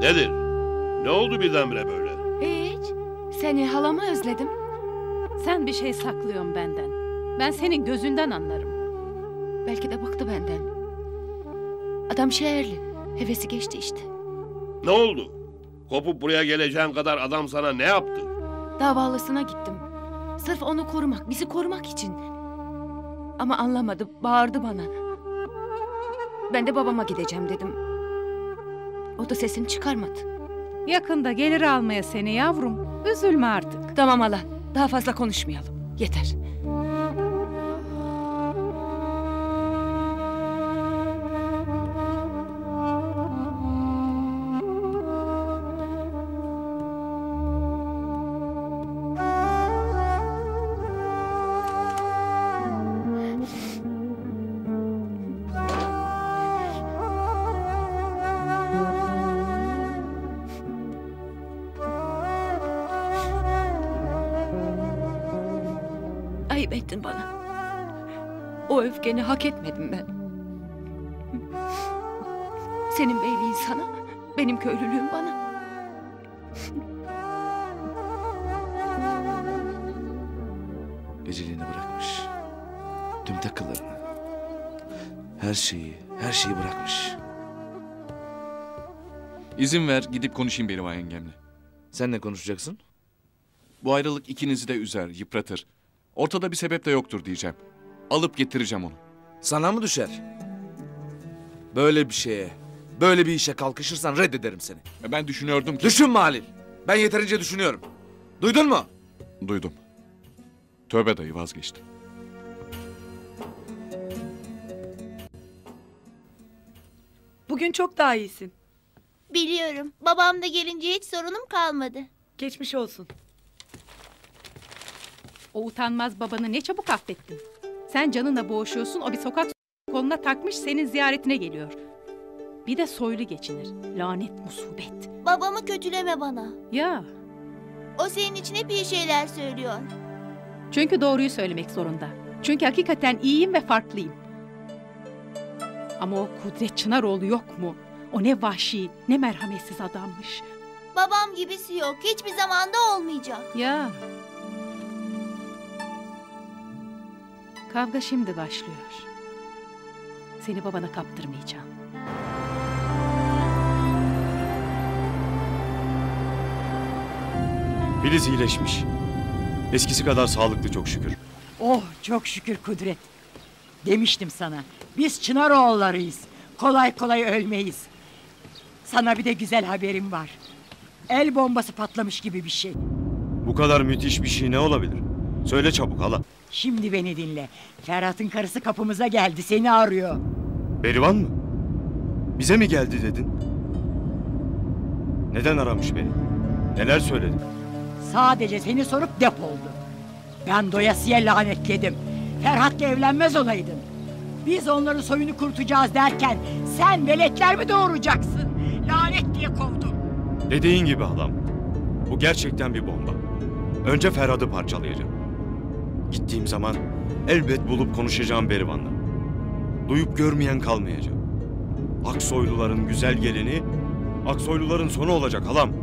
Nedir? Ne oldu birdenbire böyle? Hiç. Seni halamı özledim. Sen bir şey saklıyorsun benden. Ben senin gözünden anlarım. Belki de bıktı benden. Adam şehirli. Hevesi geçti işte. Ne oldu? Kopup buraya geleceğim kadar adam sana ne yaptı? Davalısına gittim. Sırf onu korumak, bizi korumak için. Ama anlamadı, bağırdı bana. Ben de babama gideceğim dedim. O da sesini çıkarmadı. Yakında gelir almaya seni yavrum. Üzülme artık. Tamam hala, daha fazla konuşmayalım. Yeter. Öfkeni hak etmedim ben. Senin beyliğin sana, benim köylülüğüm bana. Eceliğini bırakmış. Tüm takılarını. Her şeyi bırakmış. İzin ver, gidip konuşayım Berivan yengemle. Sen ne konuşacaksın? Bu ayrılık ikinizi de üzer, yıpratır. Ortada bir sebep de yoktur diyeceğim. Alıp getireceğim onu. Sana mı düşer? Böyle bir şeye, böyle bir işe kalkışırsan reddederim seni. Ben düşünüyordum ki... Düşünme Halil. Ben yeterince düşünüyorum. Duydun mu? Duydum. Tövbe dayı, vazgeçtim. Bugün çok daha iyisin. Biliyorum. Babam da gelince hiç sorunum kalmadı. Geçmiş olsun. O utanmaz babanı ne çabuk affettin. Sen canınla boğuşuyorsun, o bir sokak koluna takmış senin ziyaretine geliyor. Bir de soylu geçinir. Lanet musibet. Babamı kötüleme bana. Ya. O senin için hep iyi şeyler söylüyor. Çünkü doğruyu söylemek zorunda. Çünkü hakikaten iyiyim ve farklıyım. Ama o Kudret Çınaroğlu yok mu? O ne vahşi, ne merhametsiz adammış. Babam gibisi yok. Hiçbir zamanda olmayacak. Ya. Kavga şimdi başlıyor. Seni babana kaptırmayacağım. Filiz iyileşmiş. Eskisi kadar sağlıklı çok şükür. Oh, çok şükür Kudret. Demiştim sana. Biz Çınaroğullarıyız. Kolay kolay ölmeyiz. Sana bir de güzel haberim var. El bombası patlamış gibi bir şey. Bu kadar müthiş bir şey ne olabilir? Söyle çabuk hala. Şimdi beni dinle. Ferhat'ın karısı kapımıza geldi. Seni arıyor. Berivan mı? Bize mi geldi dedin? Neden aramış beni? Neler söyledi? Sadece seni sorup defoldu. Ben doyasıya lanetledim. Ferhat'la evlenmez olaydın. Biz onların soyunu kurtacağız derken sen veletler mi doğuracaksın? Lanet diye kovdum. Dediğin gibi halam. Bu gerçekten bir bomba. Önce Ferhat'ı parçalayacağım. Gittiğim zaman elbet bulup konuşacağım Berivan'la. Duyup görmeyen kalmayacak. Aksoyluların güzel gelini, Aksoyluların sonu olacak halam.